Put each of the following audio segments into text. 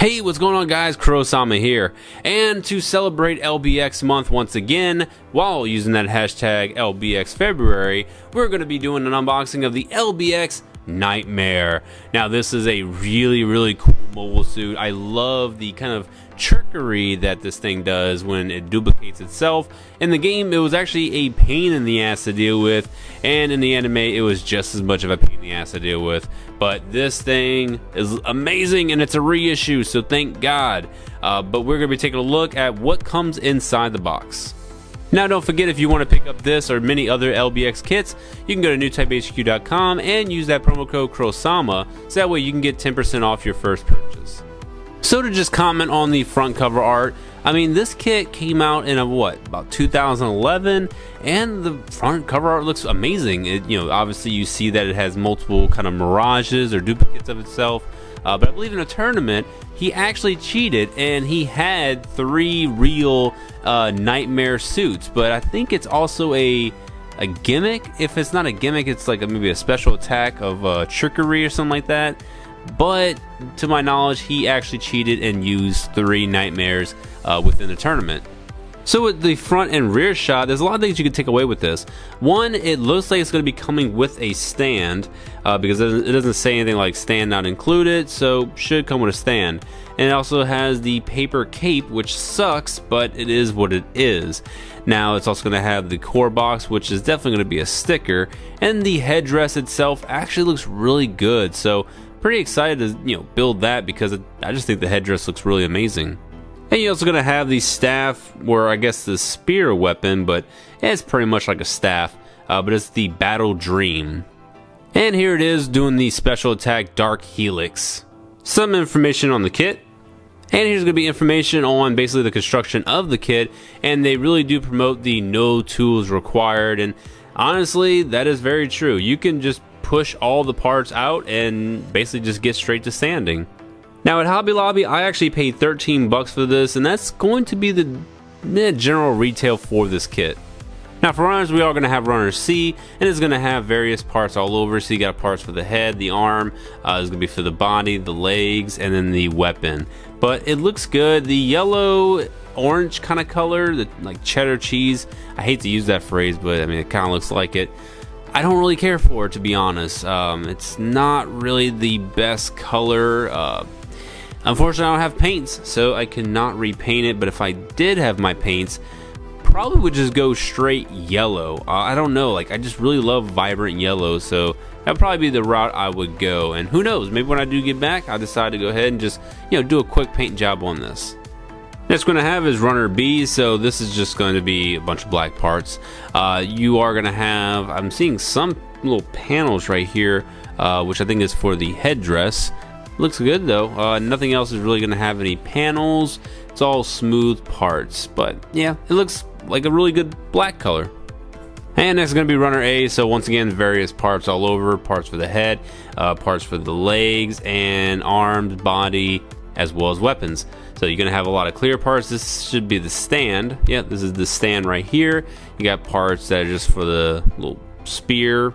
Hey, what's going on guys, Krowsama here, and to celebrate LBX month once again, while using that hashtag LBXFebruary, we're going to be doing an unboxing of the LBX Nightmare. Now this is a really cool mobile suit. I love the kind of trickery that this thing does when it duplicates itself. In the game it was actually a pain in the ass to deal with, and in the anime it was just as much of a pain in the ass to deal with, but this thing is amazing and it's a reissue, so thank God. But we're gonna be taking a look at what comes inside the box. Now don't forget, if you want to pick up this or many other LBX kits, you can go to NewtypeHQ.com and use that promo code Krowsama, so that way you can get 10% off your first purchase. So to just comment on the front cover art, I mean this kit came out in about 2011, and the front cover art looks amazing. Obviously you see that it has multiple kind of mirages or duplicates of itself. But I believe in a tournament, he actually cheated and he had 3 real Nightmare suits. But I think it's also a gimmick. If it's not a gimmick, it's like maybe a special attack of trickery or something like that. But to my knowledge, he actually cheated and used 3 Nightmares within the tournament. So with the front and rear shot, there's a lot of things you can take away with this. One, it looks like it's going to be coming with a stand, because it doesn't say anything like stand not included, so should come with a stand. And it also has the paper cape, which sucks, but it is what it is. Now it's also going to have the core box, which is definitely going to be a sticker, and the headdress itself actually looks really good. So pretty excited to build that, because I just think the headdress looks really amazing. And you're also going to have the staff, or I guess the spear weapon, but it's pretty much like a staff, but it's the Battle Dream. And here it is doing the special attack Dark Helix. Some information on the kit. And here's going to be information on basically the construction of the kit, and they really do promote the no tools required, and honestly that is very true. You can just push all the parts out and basically just get straight to sanding. Now at Hobby Lobby, I actually paid 13 bucks for this, and that's going to be the general retail for this kit. Now for runners, we are going to have runner C, and it's going to have various parts all over. So you got parts for the head, the arm, it's going to be for the body, the legs, and then the weapon. But it looks good. The yellow, orange kind of color, the, like cheddar cheese. I hate to use that phrase, but I mean it kind of looks like it. I don't really care for it, to be honest. It's not really the best color. Unfortunately, I don't have paints, so I cannot repaint it, but if I did have my paints, probably would just go straight yellow. I don't know, like I just really love vibrant yellow, so that would probably be the route I would go. And who knows, maybe when I do get back, I'll decide to go ahead and just, do a quick paint job on this. Next we're going to have is runner B, so this is just going to be a bunch of black parts. You are going to have, I'm seeing some little panels right here, which I think is for the headdress. Looks good though. Nothing else is really going to have any panels. It's all smooth parts, but yeah, it looks like a really good black color. And next is going to be runner A, so once again various parts all over, parts for the head, parts for the legs and arms, body, as well as weapons. So you're going to have a lot of clear parts. This should be the stand. Yeah, this is the stand right here. You got parts that are just for the little spear.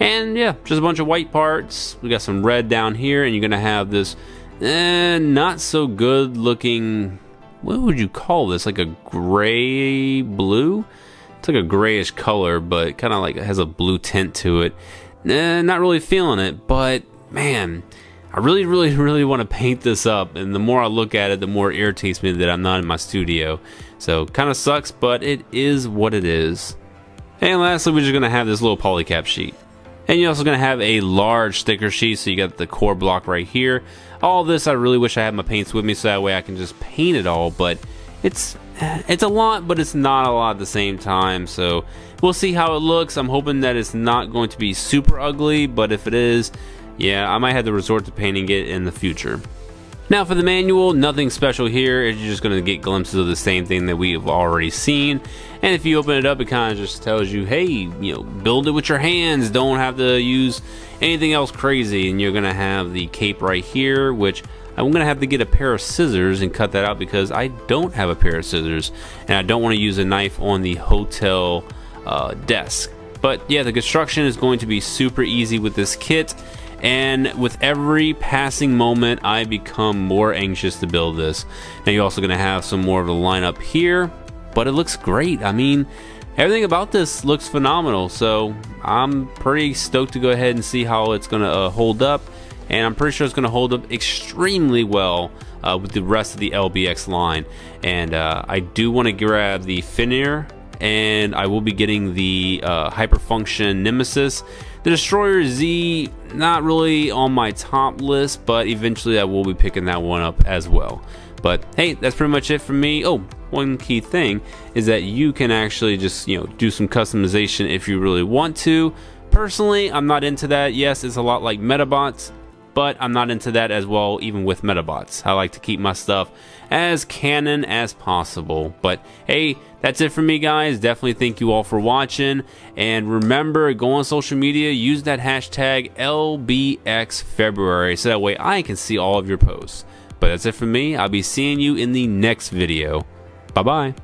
And yeah, just a bunch of white parts. We got some red down here, and you're gonna have this not so good looking, what would you call this, like a gray blue? It's like a grayish color, but kind of like it has a blue tint to it. Not really feeling it, but man, I really want to paint this up, and the more I look at it, the more it irritates me that I'm not in my studio. So kind of sucks, but it is what it is. And lastly, we're just gonna have this little polycap sheet. And you're also going to have a large sticker sheet, so you got the core block right here. All this, I really wish I had my paints with me, so that way I can just paint it all, but it's a lot, but it's not a lot at the same time, so we'll see how it looks. I'm hoping that it's not going to be super ugly, but if it is, yeah, I might have to resort to painting it in the future. Now for the manual, nothing special here. You're just going to get glimpses of the same thing that we have already seen. And if you open it up, it kind of just tells you, hey, build it with your hands. Don't have to use anything else crazy. And you're going to have the cape right here, which I'm going to have to get a pair of scissors and cut that out, because I don't have a pair of scissors. And I don't want to use a knife on the hotel desk. But yeah, the construction is going to be super easy with this kit. And with every passing moment, I become more anxious to build this. Now you're also going to have some more of the lineup here, but it looks great. I mean, everything about this looks phenomenal. So I'm pretty stoked to go ahead and see how it's going to hold up. And I'm pretty sure it's going to hold up extremely well with the rest of the LBX line. And I do want to grab the Finnair, and I will be getting the Hyperfunction Nemesis. The Destroyer Z, not really on my top list, but eventually I will be picking that one up as well. But hey, that's pretty much it for me. Oh, one key thing is that you can actually just, you know, do some customization if you really want to. Personally, I'm not into that. Yes, it's a lot like Metabots, but I'm not into that as well, even with Metabots. I like to keep my stuff as canon as possible. But hey, that's it for me, guys. Definitely thank you all for watching. And remember, go on social media, use that hashtag LBXFebruary, so that way I can see all of your posts. But that's it for me. I'll be seeing you in the next video. Bye-bye.